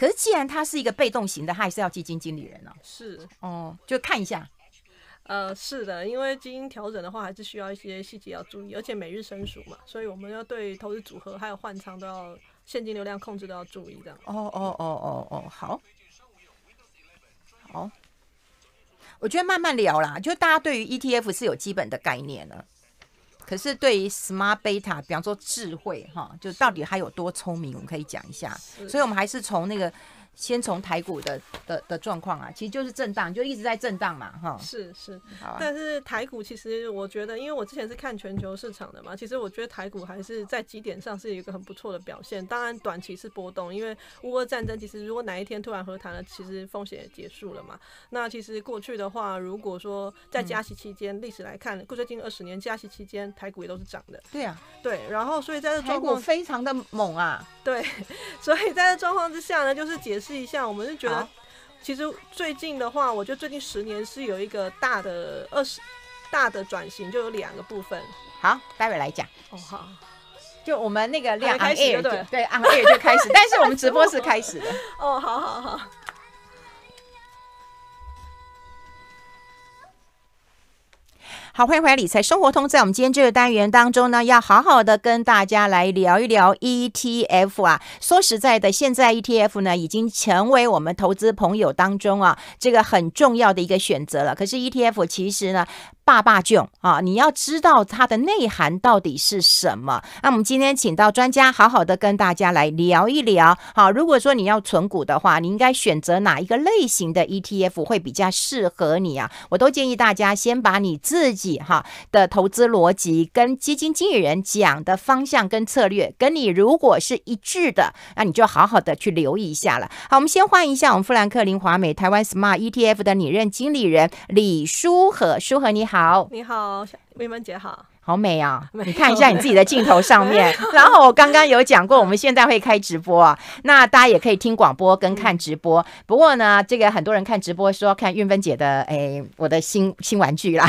可是既然他是一个被动型的，他还是要基金经理人哦。是哦，就看一下。是的，因为基因调整的话，还是需要一些细节要注意，而且每日申赎嘛，所以我们要对投资组合还有换仓都要现金流量控制都要注意这样。哦，好，好，我觉得慢慢聊啦，就大家对于 ETF 是有基本的概念了，可是对于 Smart Beta， 比方说智慧哈，就到底还有多聪明，我们可以讲一下，所以我们还是从那个。先从台股的状况啊，其实就是震荡，就一直在震荡嘛，哈。是、啊，但是台股其实我觉得，因为我之前是看全球市场的嘛，其实我觉得台股还是在基点上是有一个很不错的表现。当然短期是波动，因为乌俄战争其实如果哪一天突然和谈了，其实风险也结束了嘛。那其实过去的话，如果说在加息期间，历史来看，过去近20年加息期间，台股也都是涨的。对啊，对，然后所以在这状况台股非常的猛啊。对，所以在这状况之下呢，就是解释一下，我们是觉得，其实最近的话，我觉得最近10年是有一个大的转型，就有2个部分。好，待会来讲。哦，好，就我们那个亮 on air 对 on air 就开始，但是我们直播是开始的。哦，好。好，欢迎回来理财生活通，在我们今天这个单元当中呢，要好好的跟大家来聊一聊 ETF 啊。说实在的，现在 ETF 呢已经成为我们投资朋友当中啊这个很重要的一个选择了。可是 ETF 其实呢爸囧啊，你要知道它的内涵到底是什么。那我们今天请到专家，好好的跟大家来聊一聊。好，如果说你要存股的话，你应该选择哪一个类型的 ETF 会比较适合你啊？我都建议大家先把你自己的投资逻辑跟基金经理人讲的方向跟策略跟你如果是一致的，那你就好好的去留意一下了。好，我们先换一下我们富兰克林华美台湾 Smart ETF 的拟任经理人李书和。书和你好。你好，薇芬姐好。好美啊！你看一下你自己的镜头上面。然后我刚刚有讲过，我们现在会开直播啊，那大家也可以听广播跟看直播。不过呢，这个很多人看直播说看韵芬姐的，我的新玩具啦，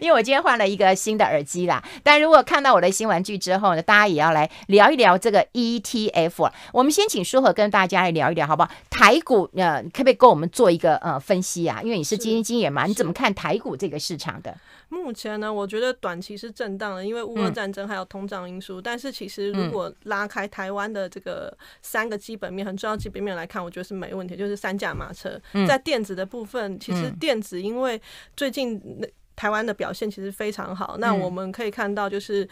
因为我今天换了一个新的耳机啦。但如果看到我的新玩具之后呢，大家也要来聊一聊这个 ETF 啊。我们先请书和跟大家来聊一聊，好不好？台股可不可以跟我们做一个分析啊？因为你是基金经理嘛，你怎么看台股这个市场的？目前呢，我觉得短期是震荡的，因为乌俄战争还有通胀因素。但是其实如果拉开台湾的这个3个基本面，很重要基本面来看，我觉得是没问题，就是3驾马车。在电子的部分，其实电子因为最近台湾的表现其实非常好。那我们可以看到，就是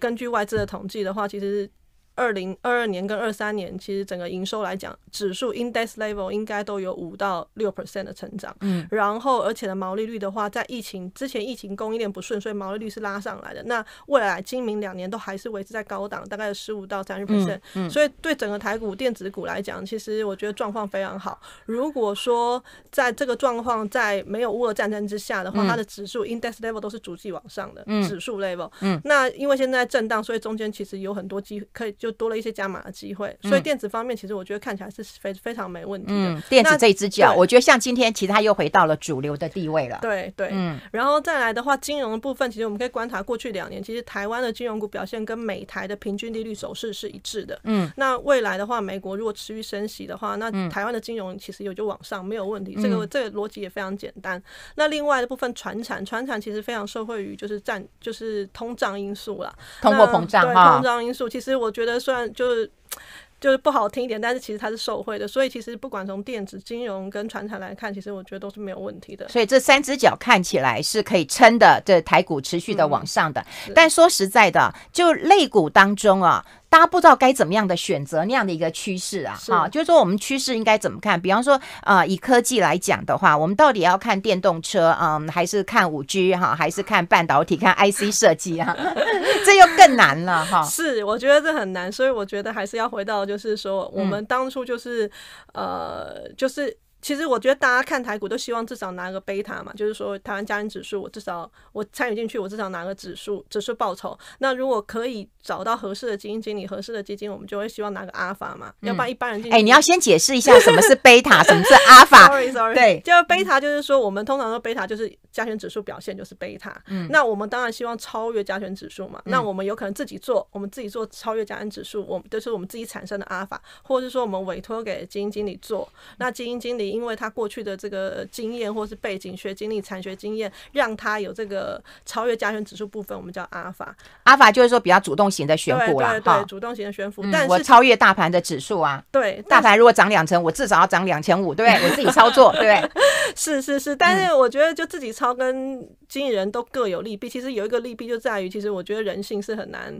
根据外资的统计的话，其实2022年跟23年，其实整个营收来讲，指数 index level 应该都有5%到6% 的成长。然后而且的毛利率的话，在疫情供应链不顺，所以毛利率是拉上来的。那未来今明2年都还是维持在高档，大概15%到30%。所以对整个台股电子股来讲，其实我觉得状况非常好。如果说在这个状况，在没有乌俄战争之下的话，它的指数 index level 都是逐季往上的，指数 level。那因为现在震荡，所以中间其实有很多可以。就多了一些加码的机会，所以电子方面其实我觉得看起来是非常没问题的。电子这一只脚，我觉得像今天其实它又回到了主流的地位了。对。然后再来的话，金融的部分，其实我们可以观察过去2年，其实台湾的金融股表现跟美台的平均利率走势是一致的。那未来的话，美国如果持续升息的话，那台湾的金融其实就往上没有问题。这个逻辑也非常简单。那另外的部分，传产其实非常受惠于就是通胀因素啦，通货膨胀哈，通胀因素。其实我觉得。虽然就是不好听一点，但是其实它是受惠的，所以其实不管从电子、金融跟传产来看，其实我觉得都是没有问题的。所以这3只脚看起来是可以撑的，这台股持续的往上的。但说实在的，就类股当中啊。大家不知道该怎么样的选择那样的一个趋势啊，就是说我们趋势应该怎么看？比方说，以科技来讲的话，我们到底要看电动车，还是看5G哈，还是看半导体、看 IC 设计啊？这又更难了哈。是，我觉得这很难，所以我觉得还是要回到，就是说，我们当初就是其实我觉得大家看台股都希望至少拿个贝塔嘛，就是说台湾加权指数，我至少我参与进去，我至少拿个指数报酬。那如果可以找到合适的基金经理、合适的基金，我们就会希望拿个阿法嘛，要不然一般人进去。哎，你要先解释一下什么是贝塔，什么是阿法。Sorry， 对，就贝塔就是说我们通常说贝塔就是加权指数表现就是贝塔。嗯，那我们当然希望超越加权指数嘛。嗯，那我们有可能自己做超越加权指数，我们就是我们自己产生的阿法，或者是说我们委托给基金经理做。那基金经理。因为他过去的这个经验或是背景、学经历、产学经验，让他有这个超越加权指数部分，我们叫阿法。阿法就是说比较主动型的选股啦，对，主动型的选股。但是我超越大盘的指数啊，对，大盘如果涨2000，我至少要涨2500，对不对？我自己操作，对不对？是，但是我觉得就自己操跟经纪人都各有利弊。其实有一个利弊就在于，其实我觉得人性是很难，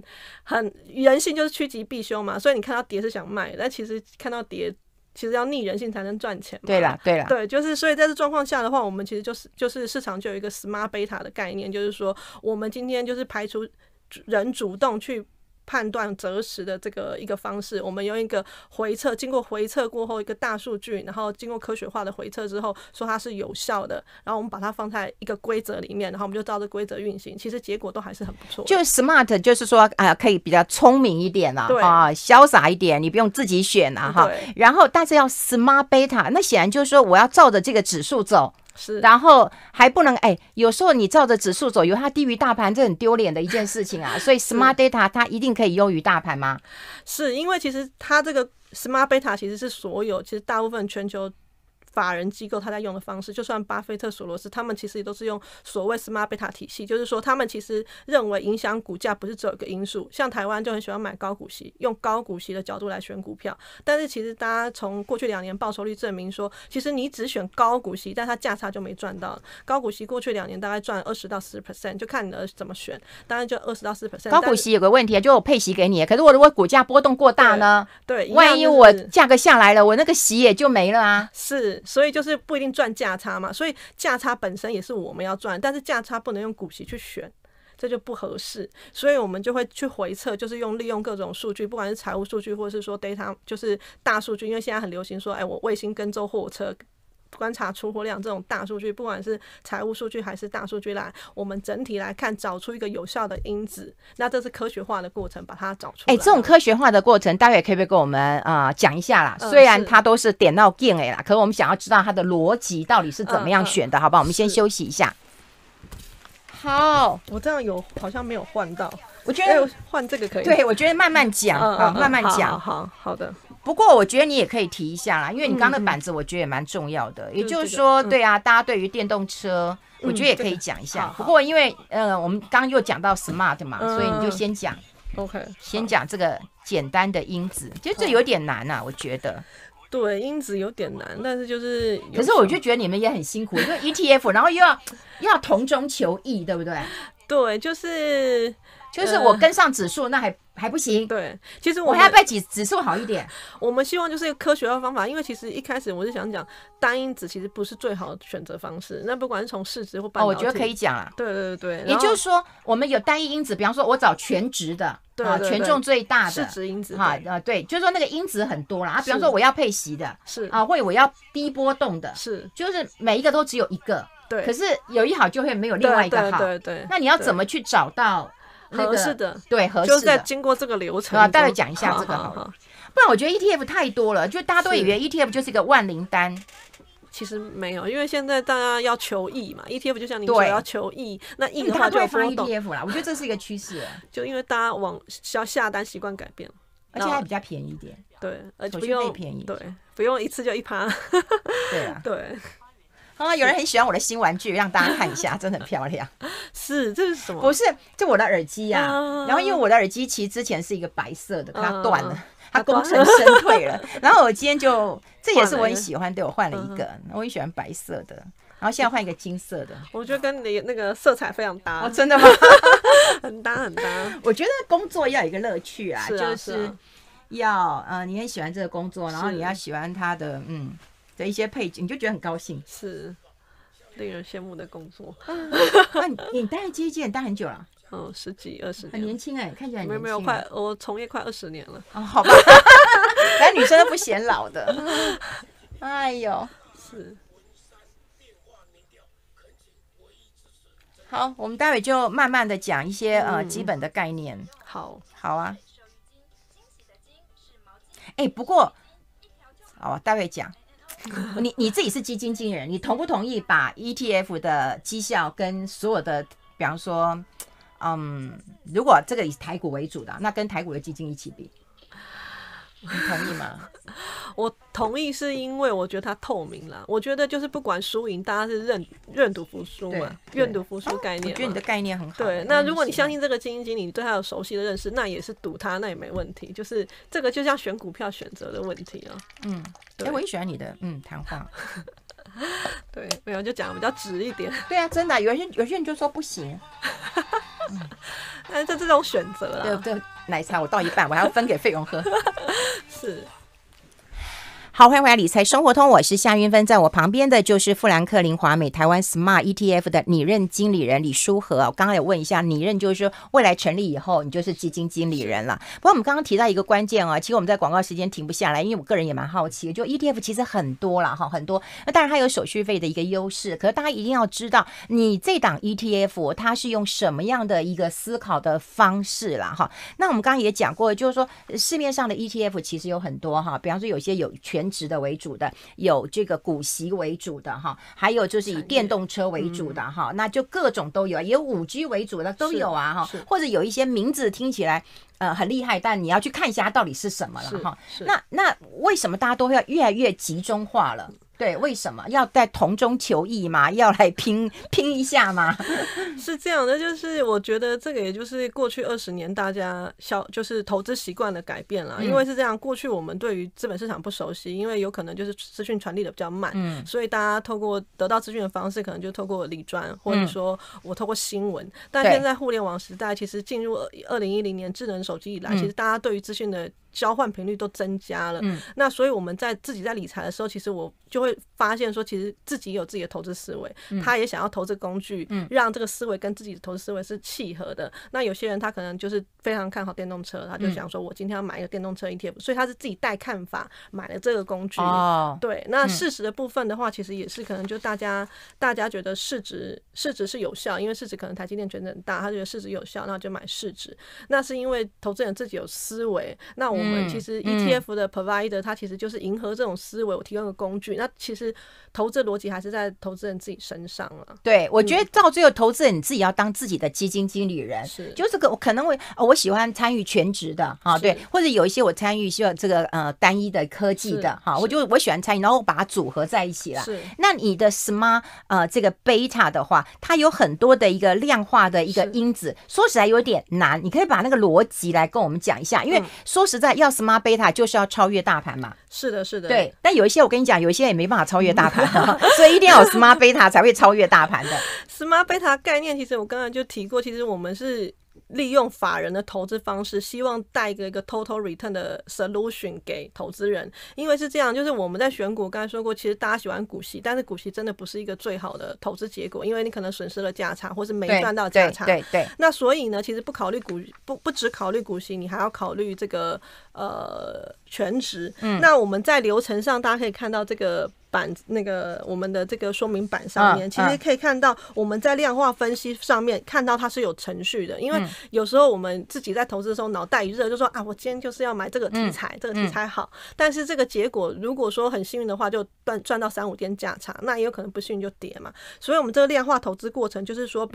人性就是趋吉避凶嘛。所以你看到跌是想卖，但其实看到跌。其实要逆人性才能赚钱嘛。对啦，对，就是所以在这状况下的话，我们其实就是市场就有一个 smart beta 的概念，就是说我们今天就是排除人主动去判断择时的这个一个方式，我们用一个回测，经过回测过后一个大数据，然后经过科学化的回测之后，说它是有效的，然后我们把它放在一个规则里面，然后我们就照着规则运行，其实结果都还是很不错。就是 smart， 就是说可以比较聪明一点啦，啊，潇洒一点，你不用自己选啦哈。然后但是要 smart beta， 那显然就是说我要照着这个指数走。是，然后还不能有时候你照着指数走，有它低于大盘，这很丢脸的一件事情啊。所以 smart data 它一定可以优于大盘吗？是因为其实它这个 smart beta 其实是其实大部分全球。法人机构他在用的方式，就算巴菲特、索罗斯他们其实都是用所谓 smart beta 体系，就是说他们其实认为影响股价不是只有一个因素，像台湾就很喜欢买高股息，用高股息的角度来选股票，但是其实大家从过去2年报酬率证明说，其实你只选高股息，但它价差就没赚到。高股息过去2年大概赚20-40%， 就看你的怎么选，当然就20-40%。高股息有个问题，就我配息给你，可是我如果股价波动过大呢？对，万一我价格下来了，我那个息也就没了啊。是。所以就是不一定赚价差嘛，所以价差本身也是我们要赚，但是价差不能用股息去选，这就不合适，所以我们就会去回测，就是利用各种数据，不管是财务数据或是说 data， 就是大数据，因为现在很流行说，我卫星跟踪货车观察出货量这种大数据，不管是财务数据还是大数据来，我们整体来看，找出一个有效的因子。那这是科学化的过程，把它找出来。这种科学化的过程，大家也可以跟我们讲一下啦。虽然它都是点到点啦，可是我们想要知道它的逻辑到底是怎么样选的，好不好？我们先休息一下。好，我这样好像没有换到，我觉得换这个可以。对，我觉得慢慢讲啊，慢慢讲。好的。不过我觉得你也可以提一下啦，因为你刚刚的板子我觉得也蛮重要的，也就是说，对啊，大家对于电动车，我觉得也可以讲一下。不过因为我们刚刚又讲到 smart 嘛，所以你就先讲 ，OK， 先讲这个简单的因子，其实这有点难啊，我觉得。对，因子有点难，但是就是，可是我就觉得你们也很辛苦，就 ETF， 然后又要同中求异，对不对？对，就是我跟上指数，那还不行。对，其实我还要拜指数好一点。我们希望就是一个科学的方法，因为其实一开始我是想讲单因子其实不是最好的选择方式。那不管是从市值或半导体，我觉得可以讲啦。对，也就是说，我们有单一因子，比方说我找全值的，对，权重最大的市值因子对，就是说那个因子很多啦。比方说我要配息的，是啊，或者我要低波动的，是，就是每一个都只有一个。对，可是有一好就会没有另外一个好。对，那你要怎么去找到？合适的，对，合适的，就是在经过这个流程。待会讲一下这个好了，不然我觉得 ETF 太多了，就大家都以为 ETF 就是一个万灵丹，其实没有，因为现在大家要求异嘛 ，ETF 就像你说要求异，那异的话就波动。ETF 啦，我觉得这是一个趋势，就因为大家往下单习惯改变，而且还比较便宜一点，对，而且便宜，对，不用一次就1%，对啊，对。啊，有人很喜欢我的新玩具，让大家看一下，真的很漂亮。是，这是什么？不是，这我的耳机啊。然后因为我的耳机其实之前是一个白色的，它断了，它功成身退了。然后我今天这也是我很喜欢，对我换了一个，我很喜欢白色的。然后现在换一个金色的，我觉得跟你那个色彩非常搭。真的吗？很搭很搭。我觉得工作要有一个乐趣啊，就是要你很喜欢这个工作，然后你要喜欢它的的一些配置，你就觉得很高兴，是令人羡慕的工作。那你待基金待很久了？10几20年，很年轻哎，看起来很年轻。没有，快，我从业快20年了。好吧，反正女生都不显老的。哎呦，是。好，我们待会就慢慢的讲一些基本的概念。好，好啊。哎，不过，好啊，待会讲。你自己是基金经理人，你同不同意把 ETF 的绩效跟所有的，比方说，如果这个以台股为主的，那跟台股的基金一起比，你同意吗？我同意，是因为我觉得它透明了。我觉得就是不管输赢，大家是认赌服输嘛，认赌服输概念。我觉得你的概念很好。对，那如果你相信这个基金经理，你对他有熟悉的认识，那也是赌他，那也没问题。就是这个就像选股票选择的问题啊。嗯，哎，我也喜欢你的谈话。对，没有就讲的比较直一点。对啊，真的，有些人就说不行。但是这种选择啦。对，奶茶我倒一半，我还要分给费用喝。是。好，欢迎回来理财生活通，我是夏云芬，在我旁边的就是富兰克林华美台湾 Smart ETF 的拟任经理人李书和。我刚刚有问一下，拟任就是说未来成立以后你就是基金经理人了。不过我们刚刚提到一个关键其实我们在广告时间停不下来，因为我个人也蛮好奇，就 ETF 其实很多啦，很多，那当然它有手续费的一个优势，可是大家一定要知道你这档 ETF 它是用什么样的一个思考的方式啦。那我们刚刚也讲过，就是说市面上的 ETF 其实有很多比方说有些有全值的为主的，有这个股息为主的还有就是以电动车为主的那就各种都有，也有 5G 为主的都有啊或者有一些名字听起来很厉害，但你要去看一下它到底是什么了那为什么大家都要越来越集中化了？对，为什么要在同中求异嘛？要来拼一下嘛？是这样的，就是我觉得这个也就是过去20年大家就是投资习惯的改变啦。因为是这样，过去我们对于资本市场不熟悉，因为有可能就是资讯传递的比较慢，所以大家透过得到资讯的方式，可能就透过理专，或者说我透过新闻。但现在互联网时代，其实进入2010年智能手机以来，其实大家对于资讯的交换频率都增加了，那所以我们自己在理财的时候，其实我就会发现说，其实自己有自己的投资思维，他也想要投资工具，让这个思维跟自己的投资思维是契合的。那有些人他可能就是非常看好电动车，他就想说我今天要买一个电动车 ETF， 所以他是自己带看法买了这个工具。对，那市值的部分的话，其实也是可能就大家觉得市值是有效，因为市值可能台积电权很大，他觉得市值有效，那就买市值。那是因为投资人自己有思维，那我们其实 ETF 的 provider 它其实就是迎合这种思维，我提供个工具。那其实投资逻辑还是在投资人自己身上了。对，我觉得到最后投资人你自己要当自己的基金经理人，是就是可能我喜欢参与全职的对，或者有一些我参与需要这个单一的科技的我喜欢参与，然后我把它组合在一起了。那你的 Smart 这个 Beta 的话，它有很多的一个量化的一个因子，说实在有点难，你可以把那个逻辑来跟我们讲一下，因为说实在要 Smart Beta 就是要超越大盘嘛。是的，是的。对，但有一些我跟你讲，有一些也没办法超越大盘所以一定要有 Smart Beta 才会超越大盘的。Smart Beta 概念其实我刚才就提过，其实我们是利用法人的投资方式，希望带一个 total return 的 solution 给投资人。因为是这样，就是我们在选股，刚才说过，其实大家喜欢股息，但是股息真的不是一个最好的投资结果，因为你可能损失了价差，或是没赚到价差。对。那所以呢，其实不只考虑股息，你还要考虑这个全值。那我们在流程上，大家可以看到这个我们的这个说明板上面，其实可以看到我们在量化分析上面看到它是有程序的。因为有时候我们自己在投资的时候，脑袋一热就说啊，我今天就是要买这个题材，这个题材好。但是这个结果如果说很幸运的话，就赚到3-5天价差，那也有可能不幸运就跌嘛。所以我们这个量化投资过程就是说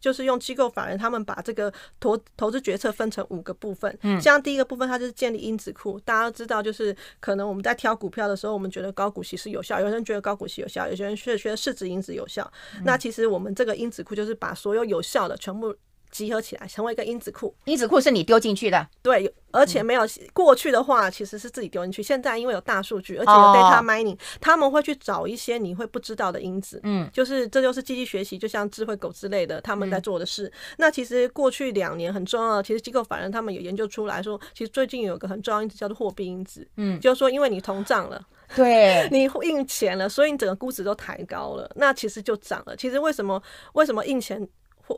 就是用机构法人他们把这个投资决策分成5个部分。像第一个部分，它就是建立因子库。大家都知道，就是可能我们在挑股票的时候，我们觉得高股息是有效。有些人觉得高股息有效，有些人觉得市值因子有效。那其实我们这个因子库就是把所有有效的全部集合起来，成为一个因子库。因子库是你丢进去的，对，而且没有过去的话，其实是自己丢进去。现在因为有大数据，而且有 data mining，他们会去找一些你会不知道的因子。就是这就是机器学习，就像智慧狗之类的，他们在做的事。那其实过去2年很重要的，其实机构法人他们有研究出来说，其实最近有个很重要因子叫做货币因子。就是说因为你通胀了。对，你印钱了，所以你整个估值都抬高了，那其实就涨了。其实为什么印钱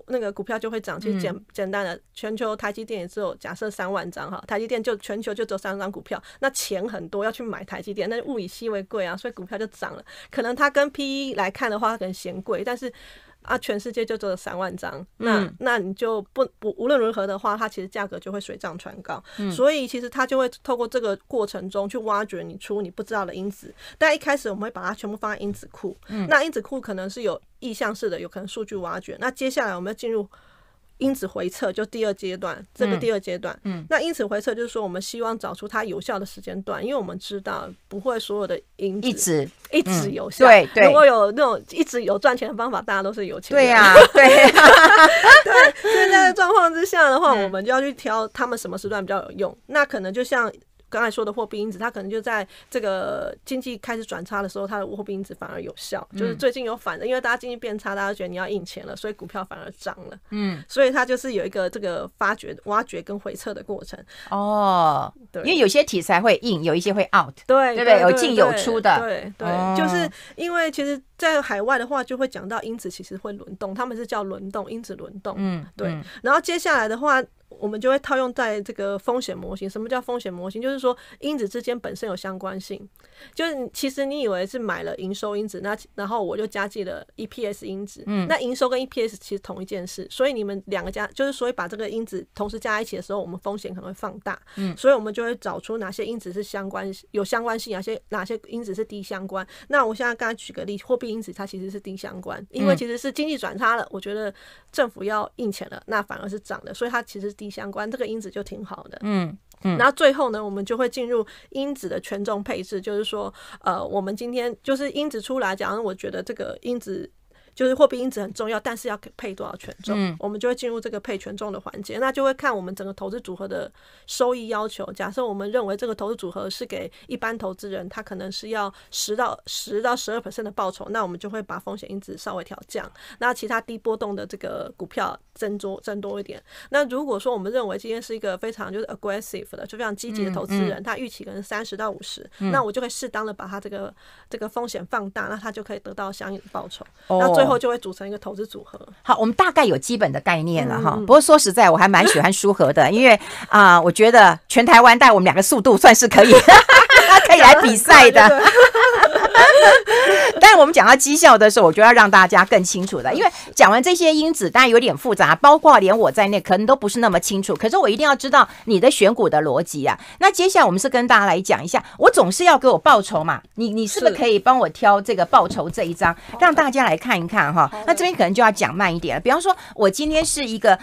那个股票就会涨。其实简单的，全球台积电也只有假设3万张哈，台积电就全球就只有3张股票，那钱很多要去买台积电，那物以稀为贵啊，所以股票就涨了。可能它跟 PE 来看的话，它可能嫌贵，但是啊，全世界就只有3万张，那你就不无论如何的话，它其实价格就会水涨船高。所以其实它就会透过这个过程中去挖掘你出你不知道的因子。但一开始我们会把它全部放在因子库，那因子库可能是有意向式的，有可能数据挖掘。那接下来我们要进入因子回测，就第二阶段，这个第二阶段，那因子回测就是说，我们希望找出它有效的时间段，因为我们知道不会所有的因子一直有效。对对，如果有那种一直有赚钱的方法，大家都是有钱人。对呀，对对，所以在这个状况之下的话，我们就要去挑他们什么时段比较有用。那可能就像刚才说的货币因子，它可能就在这个经济开始转差的时候，它的货币因子反而有效。就是最近有因为大家经济变差，大家觉得你要印钱了，所以股票反而涨了。所以它就是有一个这个挖掘跟回测的过程。哦，对，因为有些题材会印，有一些会 out， 对对不对？有进有出的。对对，就是因为其实在海外的话，就会讲到因子其实会轮动，他们是叫轮动因子轮动。对。然后接下来的话，我们就会套用在这个风险模型。什么叫风险模型？就是说因子之间本身有相关性，就是其实你以为是买了营收因子，那然后我就加计了 EPS 因子，那营收跟 EPS 其实同一件事，所以你们两个加，就是所以把这个因子同时加在一起的时候，我们风险可能会放大。所以我们就会找出哪些因子是相关有相关性，哪些因子是低相关。那我现在刚才举个例，货币因子它其实是低相关，因为其实是经济转差了，我觉得政府要印钱了，那反而是涨的，所以它其实是低相关，这个因子就挺好的。然后最后呢，我们就会进入因子的权重配置，就是说我们今天就是因子出来讲，我觉得这个因子就是货币因子很重要，但是要配多少权重，我们就会进入这个配权重的环节。那就会看我们整个投资组合的收益要求。假设我们认为这个投资组合是给一般投资人，他可能是要10到 12% 的报酬，那我们就会把风险因子稍微调降，那其他低波动的这个股票增多一点。那如果说我们认为今天是一个非常就是 aggressive 的，就非常积极的投资人，他预期可能30到50，那我就可以适当的把他这个风险放大，那他就可以得到相应的报酬。那最后就会组成一个投资组合。好，我们大概有基本的概念了哈。不过说实在，我还蛮喜欢书和的，因为我觉得全台湾带我们两个速度算是可以，可以来比赛的。但我们讲到绩效的时候，我就要让大家更清楚的，因为讲完这些因子，当然有点复杂，包括连我在内，可能都不是那么清楚。可是我一定要知道你的选股的逻辑啊。那接下来我们是跟大家来讲一下，我总是要给我报酬嘛，你是不是可以帮我挑这个报酬这一张，让大家来看一看哈？那这边可能就要讲慢一点了。比方说，我今天是一个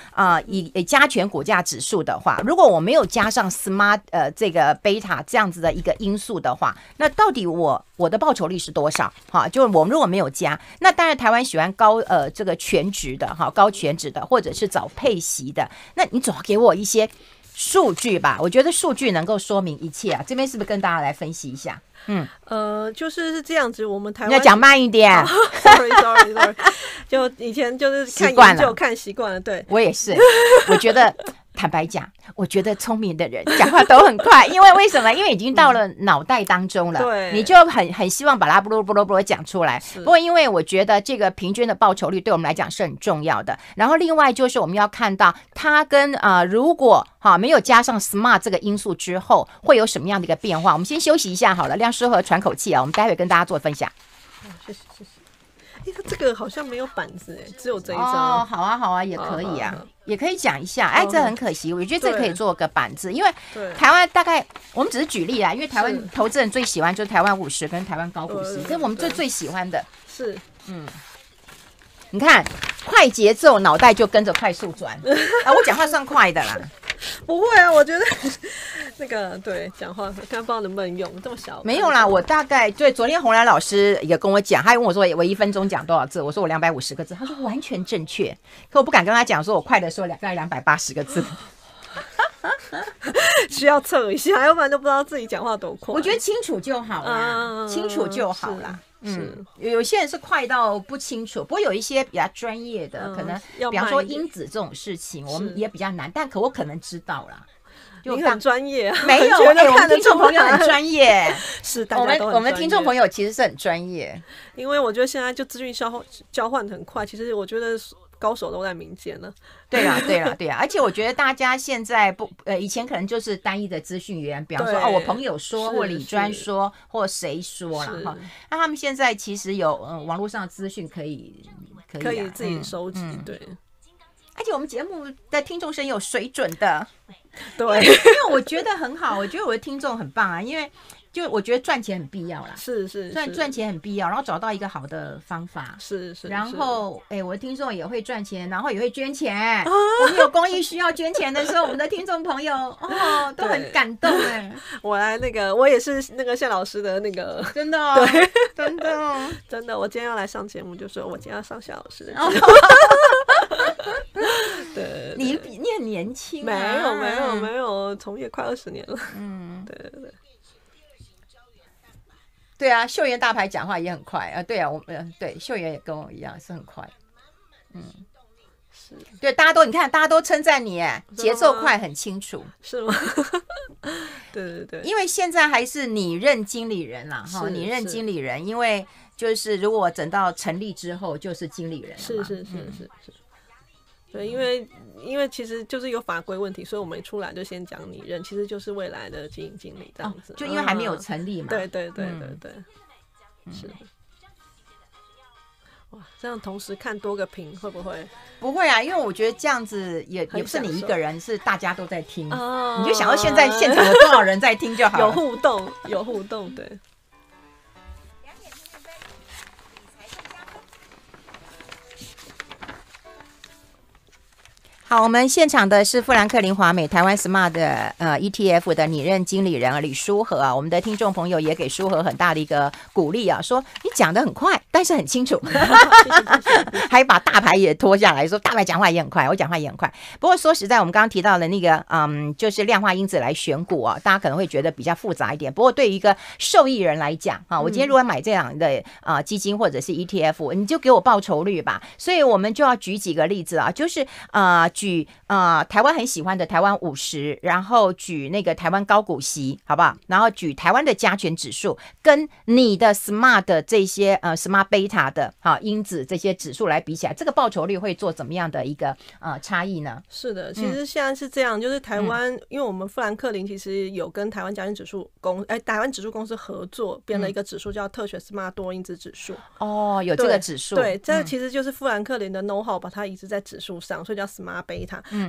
以加权股价指数的话，如果我没有加上 smart 这个 beta 这样子的一个因素的话，那到底我的报酬率是多少？哈，就我们如果没有加，那当然台湾喜欢高这个全值的哈，高全值的，或者是找配息的，那你总要给我一些数据吧？我觉得数据能够说明一切啊。这边是不是跟大家来分析一下？就是这样子。我们台湾要讲慢一点。Sorry， 就以前就是看研究看习惯了，对，我也是，我觉得。坦白讲，我觉得聪明的人讲话都很快，因为什么？因为已经到了脑袋当中了，你就很希望把它不啰讲出来。不过，因为我觉得这个平均的报酬率对我们来讲是很重要的。然后，另外就是我们要看到它跟如果没有加上 smart 这个因素之后，会有什么样的一个变化？我们先休息一下好了，让舒和喘口气啊。我们待会跟大家做分享。谢谢谢谢。这个好像没有板子，只有这一张。哦，好啊好啊，也可以啊。也可以讲一下，哎，这很可惜，我觉得这可以做个板子，因为台湾大概我们只是举例啦，因为台湾投资人最喜欢就是台湾50跟台湾高股息，这是我们最喜欢的。是，你看快节奏，脑袋就跟着快速转。我讲话算快的啦。不会啊，我觉得那个对讲话，看不知道能不能用这么小。没有啦，我大概对昨天洪兰老师也跟我讲，他问我说我1分钟讲多少字，我说我250个字，他说完全正确。可我不敢跟他讲，说我快的时候大概280个字，需要测一下，要不然都不知道自己讲话多快。我觉得清楚就好啦，清楚就好啦。有些人是快到不清楚，不过有一些比较专业的，可能比方说因子这种事情，我们也比较难，但我可能知道啦。你很专业啊？没有，我们听众朋友很专业。是，我们听众朋友其实是很专业，因为我觉得现在就资讯交换很快，其实我觉得高手都在民间了。对啦对啦对啦，而且我觉得大家现在不以前可能就是单一的资讯源，比方说哦我朋友说或李专说或谁说啦哈，那他们现在其实有网络上的资讯可以自己收集，对。而且我们节目的听众是有水准的，对，因为我觉得很好，我觉得我的听众很棒啊，因为就我觉得赚钱很必要啦，是是，赚钱很必要，然后找到一个好的方法，是是，然后哎，我的听众也会赚钱，然后也会捐钱，我们有公益需要捐钱的时候，我们的听众朋友哦都很感动哎。我来那个，我也是那个谢老师的那个，真的哦，真的真的，我今天要来上节目，就说我今天要上谢老师的节目。对，你比你很年轻，没有没有没有，从业快20年了。嗯，对对对，对啊，秀妍大牌讲话也很快啊，对啊，我对秀妍也跟我一样是很快，嗯，是对，大家都你看，大家都称赞你，节奏快，很清楚，是吗？对对对，因为现在还是你任经理人啦，哈，你任经理人，因为就是如果等到成立之后，就是经理人了，是是是是是。对，因为其实就是有法规问题，所以我们一出来就先讲拟人，其实就是未来的经营经理这样子，就因为还没有成立嘛。对对对对对，是。哇，这样同时看多个屏会不会？不会啊，因为我觉得这样子也不是你一个人，是大家都在听，你就想到现在现场有多少人在听就好了，有互动，有互动，对。好，我们现场的是富兰克林华美台湾 Smart 的ETF 的拟任经理人李书和啊，我们的听众朋友也给书和很大的一个鼓励啊，说你讲得很快，但是很清楚，还把大牌也拖下来，说大牌讲话也很快，我讲话也很快。不过说实在，我们刚刚提到的那个就是量化因子来选股啊，大家可能会觉得比较复杂一点。不过对于一个受益人来讲啊，我今天如果买这样的基金或者是 ETF， 你就给我报酬率吧。所以我们就要举几个例子啊，就是举台湾很喜欢的台湾50，然后举那个台湾高股息，好不好？然后举台湾的加权指数，跟你的 Smart 的这些Smart Beta 的因子这些指数来比起来，这个报酬率会做怎么样的一个差异呢？是的，其实现在是这样，就是台湾，因为我们富兰克林其实有跟台湾加权指数台湾指数公司合作编了一个指数叫特选 Smart 多因子指数。哦，有这个指数。对，这其实就是富兰克林的 know-how 把它移植在指数上，所以叫 Smart。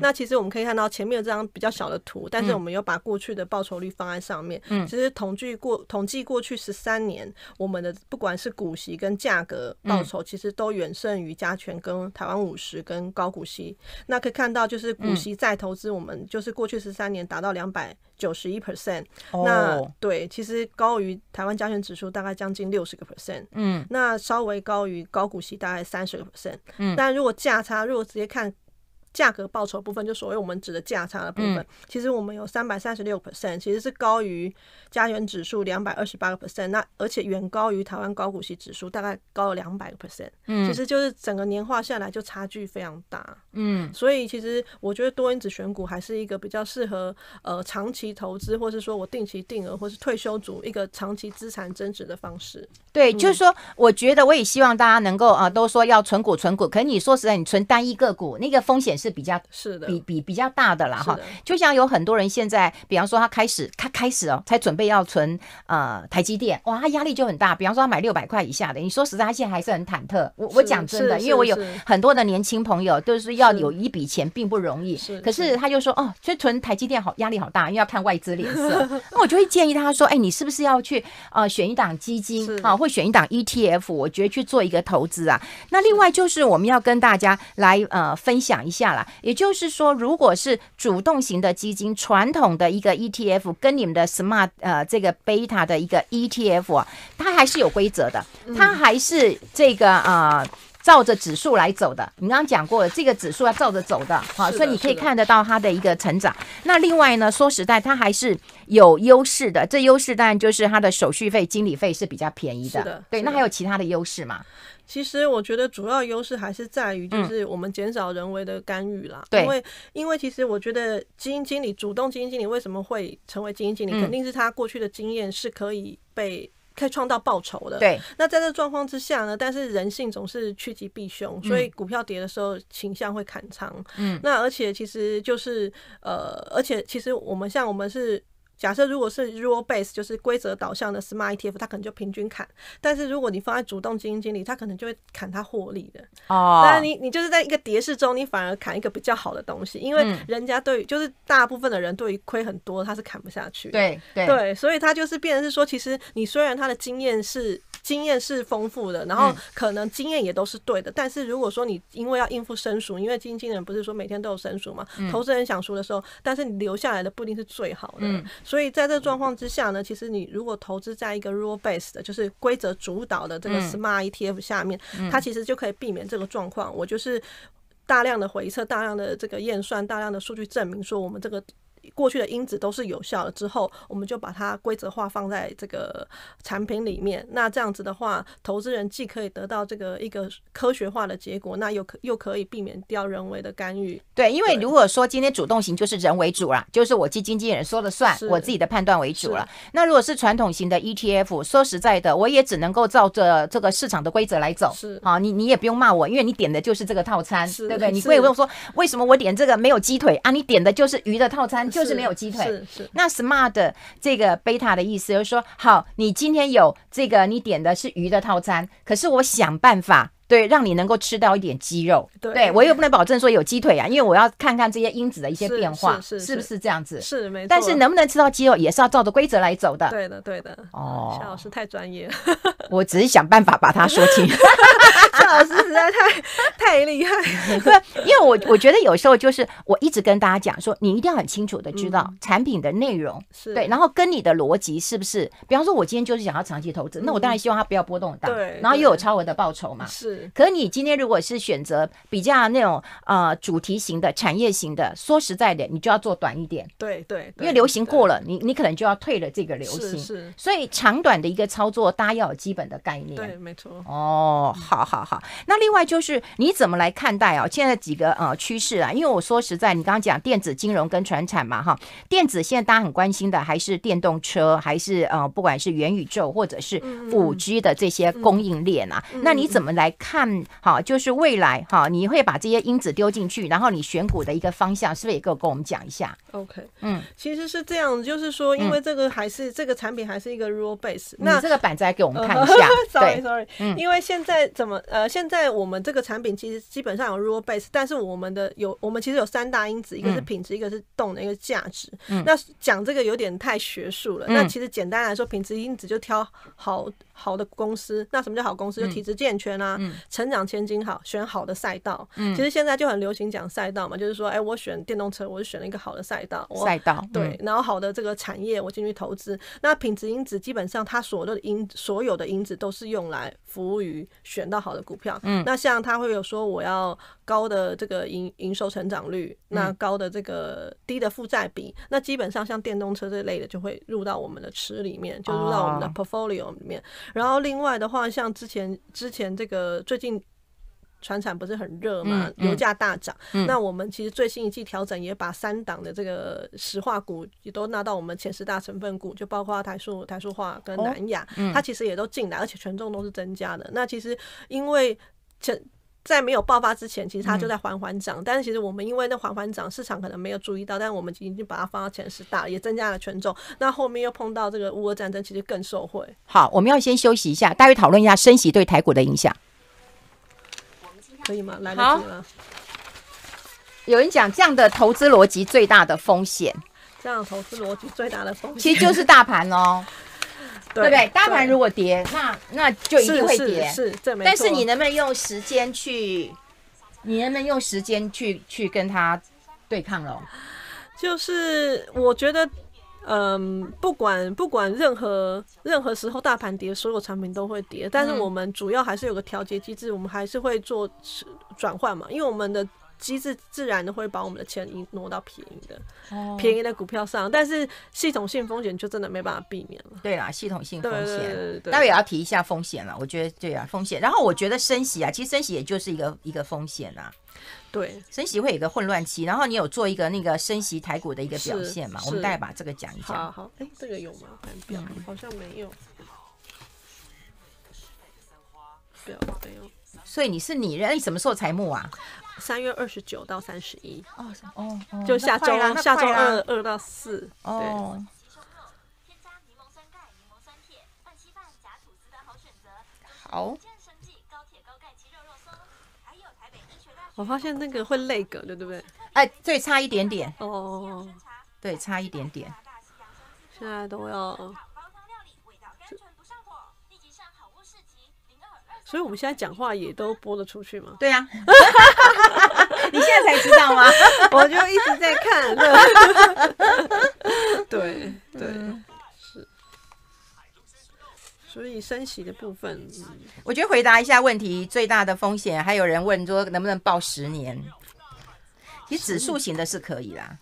那其实我们可以看到前面有这张比较小的图，但是我们有把过去的报酬率放在上面。其实统计过去13年，我们的不管是股息跟价格报酬，其实都远胜于加权跟台湾50跟高股息。那可以看到，就是股息再投资，我们就是过去13年达到291%。那对，其实高于台湾加权指数大概将近60%。那稍微高于高股息大概30%。但如果价差，如果直接看价格报酬部分，就所谓我们指的价差的部分，其实我们有336%，其实是高于加权指数228%，那而且远高于台湾高股息指数，大概高了200%。其实就是整个年化下来就差距非常大。所以其实我觉得多因子选股还是一个比较适合长期投资，或是说我定期定额，或是退休族一个长期资产增值的方式。对，就是说，我觉得我也希望大家能够都说要存股存股，可是你说实在，你存单一个股那个风险。是比较大的啦哈，就像有很多人现在，比方说他开始哦，才准备要存台积电，哇，他压力就很大。比方说他买600块以下的，你说实在，他现在还是很忐忑。我讲真的，因为我有很多的年轻朋友，就是要有一笔钱并不容易，可是他就说哦，所以存台积电好压力好大，因为要看外资脸色。那我就会建议他说，哎，你是不是要去选一档基金啊，或选一档 ETF？ 我觉得去做一个投资啊。那另外就是我们要跟大家来分享一下。也就是说，如果是主动型的基金，传统的一个 ETF 跟你们的 Smart 这个 Beta 的一个 ETF 啊，它还是有规则的，它还是这个照着指数来走的，你刚刚讲过了，这个指数要照着走的，好，所以你可以看得到它的一个成长。那另外呢，说实在，它还是有优势的，这优势当然就是它的手续费、经理费是比较便宜的，对。那还有其他的优势吗？其实我觉得主要优势还是在于，就是我们减少人为的干预啦。对，因为其实我觉得主动基金经理为什么会成为基金经理，肯定是他过去的经验是可以被。可以创造报酬的。对。那在这状况之下呢，但是人性总是趋吉避凶，所以股票跌的时候倾向会砍仓。嗯。那而且其实就是而且其实我们像我们是。假设如果是 rule base 就是规则导向的 smart ETF， 它可能就平均砍；但是如果你放在主动基金经理，它可能就会砍它获利的。哦，那你就是在一个跌势中，你反而砍一个比较好的东西，因为人家对于就是大部分的人对于亏很多，他是砍不下去的。对，所以他就是变成是说，其实你虽然他的经验是丰富的，然后可能经验也都是对的，但是如果说你因为要应付申赎，因为基金经理人不是说每天都有申赎嘛，投资人想赎的时候，但是你留下来的不一定是最好的。所以在这状况之下呢，其实你如果投资在一个 rule based 的，就是规则主导的这个 smart ETF 下面，它其实就可以避免这个状况。我就是大量的回测、大量的这个验算、大量的数据证明说我们这个过去的因子都是有效的之后，我们就把它规则化放在这个产品里面。那这样子的话，投资人既可以得到这个一个科学化的结果，那又可以避免掉人为的干预。对，因为如果说今天主动型就是人为主啦，就是我基金经理人说了算，我自己的判断为主了。那如果是传统型的 ETF， 说实在的，我也只能够照着这个市场的规则来走。是啊，你也不用骂我，因为你点的就是这个套餐，对不对？你会不会说为什么我点这个没有鸡腿啊？你点的就是鱼的套餐。就是没有鸡腿。是。那 smart 这个 beta 的意思就是说，好，你今天有这个，你点的是鱼的套餐，可是我想办法。对，让你能够吃到一点鸡肉。对，我也不能保证说有鸡腿啊，因为我要看看这些因子的一些变化，是不是这样子？是，没错。但是能不能吃到鸡肉，也是要照着规则来走的。对的。哦，夏老师太专业了。我只是想办法把它说清。夏老师实在太厉害了。因为我觉得有时候就是我一直跟大家讲说，你一定要很清楚的知道产品的内容，对，然后跟你的逻辑是不是？比方说，我今天就是想要长期投资，那我当然希望它不要波动大，然后又有超额的报酬嘛。是。可你今天如果是选择比较那种主题型的、产业型的，说实在的，你就要做短一点。对，因为流行过了，你可能就要退了这个流行。是。所以长短的一个操作，大家要有基本的概念。对，没错。哦，好。那另外就是你怎么来看待啊？现在几个趋势啊，因为我说实在，你刚刚讲电子、金融跟传产嘛，哈，电子现在大家很关心的还是电动车，还是不管是元宇宙或者是5G 的这些供应链啊，那你怎么来看好，就是未来哈，你会把这些因子丢进去，然后你选股的一个方向，是不是也跟我们讲一下 ？OK， 其实是这样，就是说，因为这个还是这个产品还是一个 rule base， 那这个板子来给我们看一下。Sorry， 因为现在现在我们这个产品其实基本上有 rule base， 但是我们其实有三大因子，一个是品质，一个是动能，一个是价值。那讲这个有点太学术了，那其实简单来说，品质因子就挑好的公司。那什么叫好公司？就体质健全啊。成长前景好，选好的赛道。其实现在就很流行讲赛道嘛，就是说，哎，我选电动车，我就选了一个好的赛道，对，然后好的这个产业我进去投资。那品质因子基本上它所有的因子都是用来服务于选到好的股票。那像它会有说我要高的这个营收成长率，那高的这个低的负债比，那基本上像电动车这类的就会入到我们的池里面，就入到我们的 portfolio 里面。然后另外的话，像之前这个最近传产不是很热嘛，油价大涨，那我们其实最新一季调整也把3档的这个石化股也都纳到我们前10大成分股，就包括台塑化跟南亚，它其实也都进来，而且权重都是增加的。那其实因为在没有爆发之前，其实它就在缓缓涨，但是其实我们因为那缓缓涨，市场可能没有注意到，但是我们已经把它放到前10大，也增加了权重。那后面又碰到这个乌俄战争，其实更受惠。好，我们要先休息一下，待会讨论一下升息对台股的影响，可以吗？来得及吗？有人讲这样的投资逻辑最大的风险，这样投资逻辑最大的风险其实就是大盘哦。对不对？大盘如果跌，那就一定会跌，是，这没错。但是你能不能用时间去，跟它对抗咯？就是我觉得，不管任何时候大盘跌，所有产品都会跌，但是我们主要还是有个调节机制，我们还是会做转换嘛，因为我们的机制自然的会把我们的钱挪到便宜的股票上，但是系统性风险就真的没办法避免了。对啦，系统性风险，待会也要提一下风险啦。我觉得对啊，风险。然后我觉得升息啊，其实升息也就是一个风险啦。对，升息会有一个混乱期，然后你有做一个那个升息台股的一个表现嘛？我们大概把这个讲一下。好，这个有吗？好像没有。不要这样。所以你认，你什么时候才募啊？3月29到31。哦哦哦，就下周啦，下周2到4。哦。好。我发现那个会累梗的，对不对？哎，对，差一点点。哦。对，差一点点。现在都要。所以我们现在讲话也都播得出去吗？对啊。你现在才知道吗？我就一直在看。对对、是。所以升息的部分，我觉得回答一下问题最大的风险，还有人问说能不能报10年？其实指数型的是可以啦。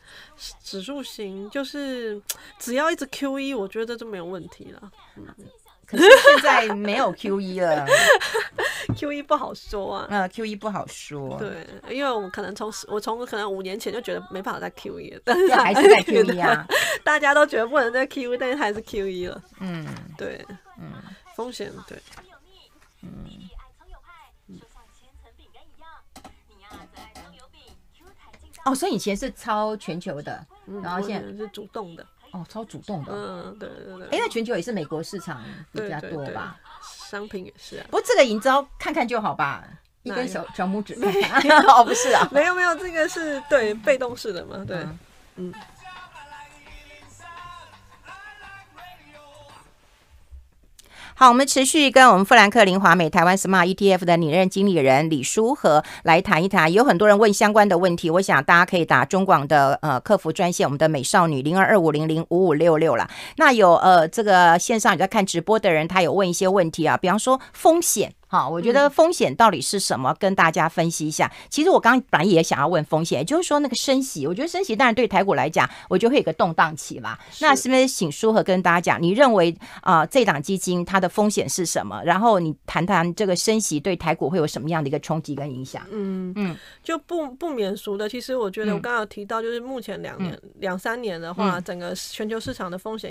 指数型就是只要一直 QE， 我觉得就没有问题了。可是现在没有 QE 了。QE 不好说啊。QE 不好说。对，因为我可能从5年前就觉得没办法再 QE 了，但是还是在 QE 啊。大家都觉得不能再 QE， 但是还是 QE 了。嗯，对，嗯，风险对。嗯。哦，所以以前是超全球的，然后现在是主动的。哦，超主动的。嗯，对对对。哎，那全球也是美国市场比较多吧？对对对，商品也是啊。不过这个你只要看看就好吧，一根小拇指。哦，不是啊，没有没有，这个是对被动式的嘛？对，嗯。好，我们持续跟我们富兰克林华美台湾 Smart ETF 的拟任经理人李书和来谈一谈，有很多人问相关的问题，我想大家可以打中广的客服专线，我们的美少女0225005566啦。那有这个线上有在看直播的人，他有问一些问题啊，比方说风险。好，我觉得风险到底是什么？跟大家分析一下。其实我刚刚本来也想要问风险，也就是说那个升息，我觉得升息当然对台股来讲，我觉得会有一个动荡期嘛。那是不是请书和跟大家讲，你认为这档基金它的风险是什么？然后你谈谈这个升息对台股会有什么样的一个冲击跟影响？嗯嗯，就不免俗的，其实我觉得我刚刚有提到，就是目前2-3年的话，整个全球市场的风险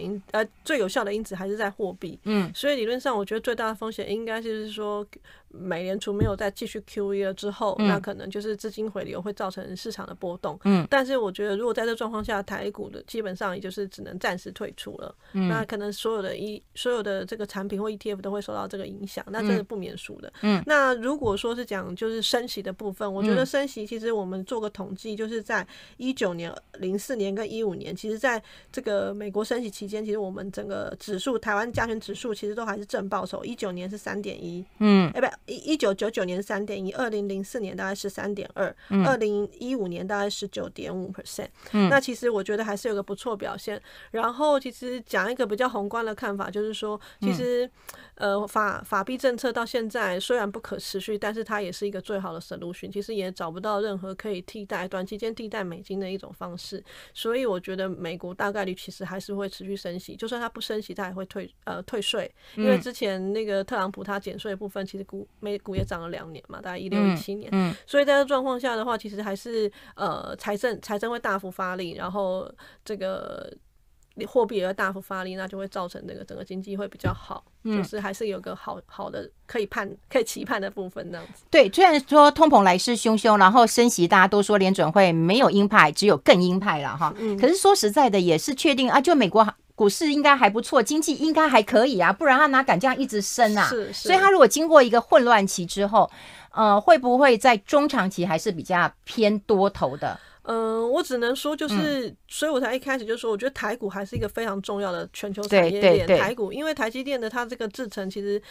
最有效的因子还是在货币。嗯，所以理论上我觉得最大的风险应该就是说。美联储没有再继续 QE 了之后，那可能就是资金回流会造成市场的波动。嗯，但是我觉得如果在这状况下，台股的基本上也就是只能暂时退出了。嗯，那可能所有的这个产品或 ETF 都会受到这个影响，那这是不免俗的。嗯，那如果说是讲就是升息的部分，我觉得升息其实我们做个统计，就是在19年、04年跟15年，其实在这个美国升息期间，其实我们整个指数台湾加权指数其实都还是正报酬，19年是3.1。嗯，1999年3.1，2004年大概13.2，2015年大概19.5%。那其实我觉得还是有个不错表现。然后其实讲一个比较宏观的看法，就是说，其实法币政策到现在虽然不可持续，但是它也是一个最好的 solution。其实也找不到任何可以替代短期间替代美金的一种方式。所以我觉得美国大概率其实还是会持续升息，就算它不升息，它也会退税，因为之前那个特朗普他减税的部分，其实美股也涨了2年嘛，大概16、17年，所以在这状况下的话，其实还是财政会大幅发力，然后这个货币也会大幅发力，那就会造成这个整个经济会比较好，就是还是有个好的可以期盼的部分这样子。对，虽然说通膨来势汹汹，然后升息大家都说联准会没有鹰派，只有更鹰派了哈。可是说实在的，也是确定啊，就美国。股市应该还不错，经济应该还可以啊，不然他哪敢这样一直升啊？是，所以他如果经过一个混乱期之后，会不会在中长期还是比较偏多头的？我只能说就是，所以我才一开始就说，我觉得台股还是一个非常重要的全球产业链。台股因为台积电的它这个制程，其实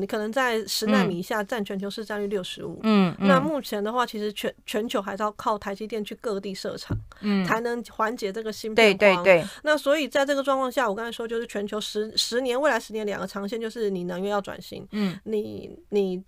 你可能在10奈米以下占全球市占率65%。那目前的话，其实全球还是要靠台积电去各地设厂，才能缓解这个芯片荒。对。那所以在这个状况下，我刚才说就是全球十年未来10年两个长线，就是你能源要转型，你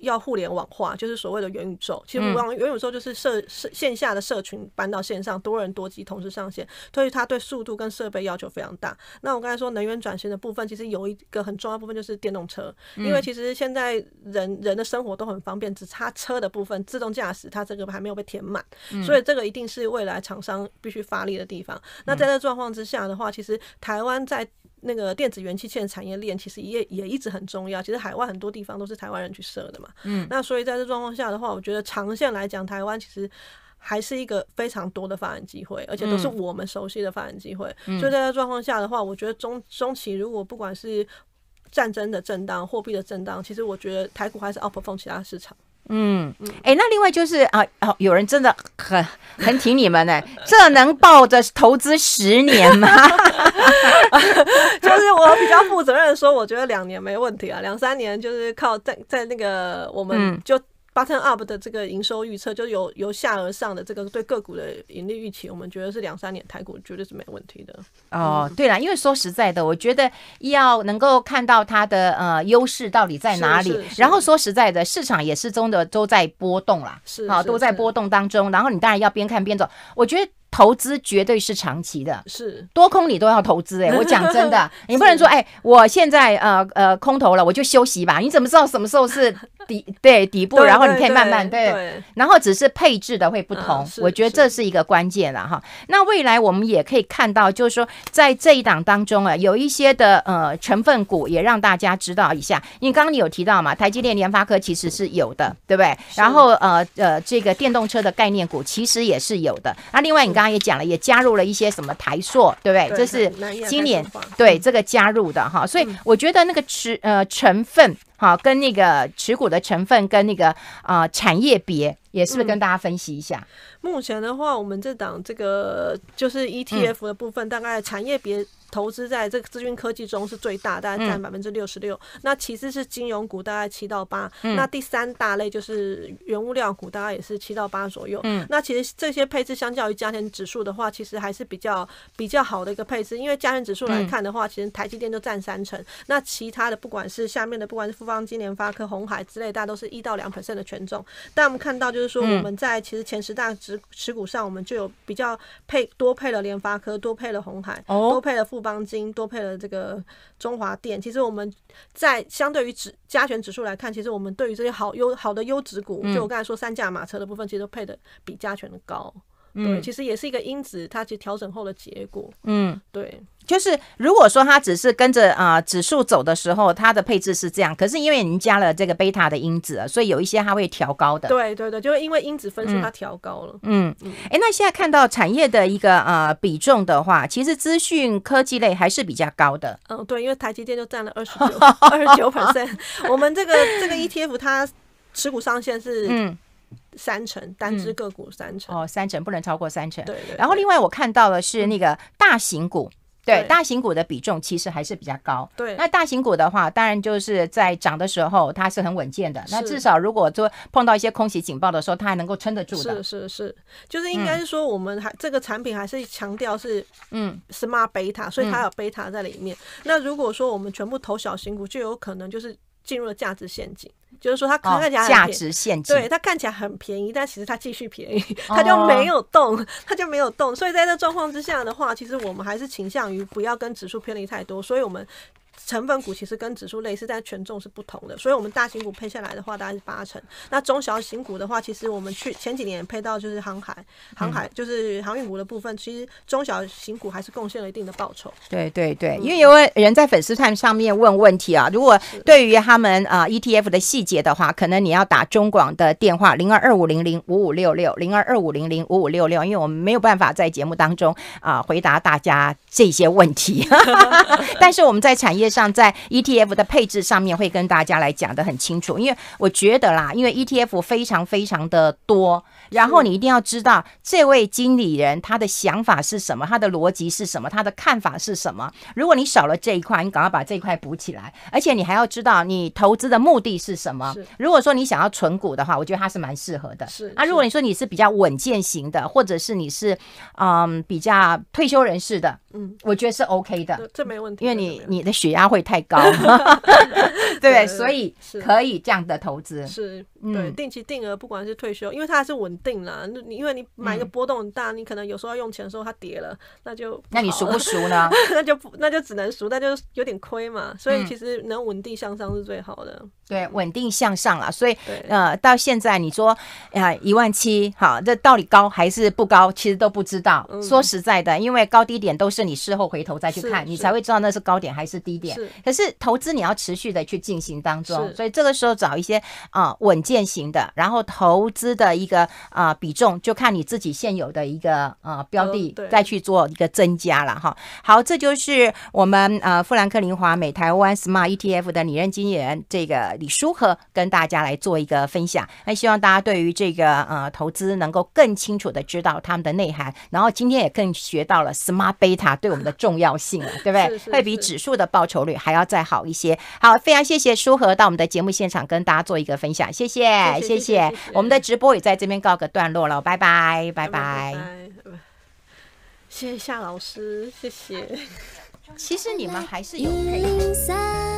要互联网化，就是所谓的元宇宙。其实元宇宙就是线下的社群。搬到线上，多人多机同时上线，所以它对速度跟设备要求非常大。那我刚才说能源转型的部分，其实有一个很重要的部分就是电动车，因为其实现在人的生活都很方便，只差车的部分，自动驾驶它这个还没有被填满，所以这个一定是未来厂商必须发力的地方。那在这状况之下的话，其实台湾在那个电子元器件的产业链其实 也一直很重要，其实海外很多地方都是台湾人去设的嘛，嗯，那所以在这状况下的话，我觉得长线来讲，台湾其实还是一个非常多的发展机会，而且都是我们熟悉的发展机会，嗯，所以在这状况下的话，我觉得中期如果不管是战争的震荡、货币的震荡，其实我觉得台股还是 outperform 其他市场。嗯，哎，那另外就是啊，有人真的很挺你们呢，这能抱着投资10年吗？就是我比较负责任的说，我觉得2年没问题啊，2-3年就是靠在那个我们就。Bottom up 的这个营收预测，就由下而上的这个对个股的盈利预期，我们觉得是2-3年台股绝对是没问题的。哦，对啦，因为说实在的，我觉得要能够看到它的优势到底在哪里。然后说实在的，市场也始终的都在波动啦，是好，都在波动当中。然后你当然要边看边走，我觉得。投资绝对是长期的，是多空你都要投资哎、欸，我讲真的，你不能说哎、欸，我现在空头了，我就休息吧。你怎么知道什么时候是底部？然后你可以慢慢 对，然后只是配置的会不同，我觉得这是一个关键了哈。那未来我们也可以看到，就是说在这一档当中啊，有一些的成分股也让大家知道一下。因为刚刚你有提到嘛，台积电、联发科其实是有的，对不对？然后这个电动车的概念股其实也是有的。那另外你刚刚也讲了，也加入了一些什么台塑，对不对？这是今年对这个加入的哈，所以我觉得那个成分哈，跟那个持股的成分跟那个产业别，也是不是跟大家分析一下？目前的话，我们这档这个就是 ETF 的部分，大概产业别。投资在这个资讯科技中是最大，大概占66%。那其次是金融股，大概7-8%。那第三大类就是原物料股，大概也是7-8%左右。那其实这些配置相较于加权指数的话，其实还是比较好的一个配置。因为加权指数来看的话，其实台积电就占3成，那其他的不管是下面的，不管是富邦金、联发科、鸿海之类，大家都是1-2% 的权重。但我们看到就是说，我们在其实前10大持股上，我们就有比较多配了联发科，多配了鸿海，多配了富邦金多配了这个中华电。其实我们在相对于加权指数来看，其实我们对于这些好的优质股，就我刚才说三驾马车的部分，其实都配的比加权的高。对，其实也是一个因子，它其实调整后的结果。嗯，对。就是如果说它只是跟着指数走的时候，它的配置是这样，可是因为您加了这个贝塔的因子了，所以有一些它会调高的。对对对，就是因为因子分数它调高了。那现在看到产业的一个比重的话，其实资讯科技类还是比较高的。嗯，对，因为台积电就占了29%。我们这个 ETF 它持股上限是3成，单只个股3成。3成不能超过3成。对对对。然后另外我看到的是那个大型股。对，大型股的比重其实还是比较高。对，那大型股的话，当然就是在涨的时候，它是很稳健的。那至少如果说碰到一些空袭警报的时候，它还能够撑得住的。是，就是应该是说，我们这个产品还是强调是smart beta，所以它有 beta 在里面。那如果说我们全部投小型股，就有可能就是进入了价值陷阱。就是说它看起来价值陷阱，对，它看起来很便宜，但其实它继续便宜，它就没有动，所以在这状况之下的话，其实我们还是倾向于不要跟指数偏离太多，所以我们成分股其实跟指数类似，但权重是不同的，所以我们大型股配下来的话大概是8成。那中小型股的话，其实我们去前几年配到就是航海就是航运股的部分，其实中小型股还是贡献了一定的报酬。对对对，因为有人在粉丝团上面问问题啊，如果对于他们ETF 的细节的话，可能你要打中广的电话0225005566 0225005566，因为我们没有办法在节目当中回答大家这些问题。但是我们在产业上，在 ETF 的配置上面会跟大家来讲得很清楚，因为我觉得啦，因为 ETF 非常非常的多，然后你一定要知道这位经理人他的想法是什么，他的逻辑是什么，他的看法是什么。如果你少了这一块，你赶快把这一块补起来，而且你还要知道你投资的目的是什么。如果说你想要存股的话，我觉得它是蛮适合的。如果你说你是比较稳健型的，或者是你是比较退休人士的，我觉得是 OK 的，这没问题，因为你的血压会太高。对，所以可以这样的投资是对定期定额，不管是退休，因为它还是稳定啦。因为你买一个波动很大，你可能有时候要用钱的时候它跌了，那你赎不赎呢？那就只能赎，那就有点亏嘛。所以其实能稳定向上是最好的。对，稳定向上啦。所以到现在你说17000，好，这到底高还是不高，其实都不知道。说实在的，因为高低点都是你事后回头再去看，你才会知道那是高点还是低点。可是投资你要持续的去进行当中，所以这个时候找一些稳健型的，然后投资的一个比重就看你自己现有的一个标的再去做一个增加了哈。好，这就是我们富兰克林华美台湾 Smart ETF 的理任经理人这个李书和跟大家来做一个分享。那希望大家对于这个投资能够更清楚的知道他们的内涵，然后今天也更学到了 Smart Beta 对我们的重要性了，对不对？会比指数的报酬率还要再好一些。好，非常谢谢书和到我们的节目现场跟大家做一个分享，谢谢，谢谢。我们的直播也在这边告个段落了，拜拜，拜拜。谢谢夏老师，谢谢。其实你们还是有配合。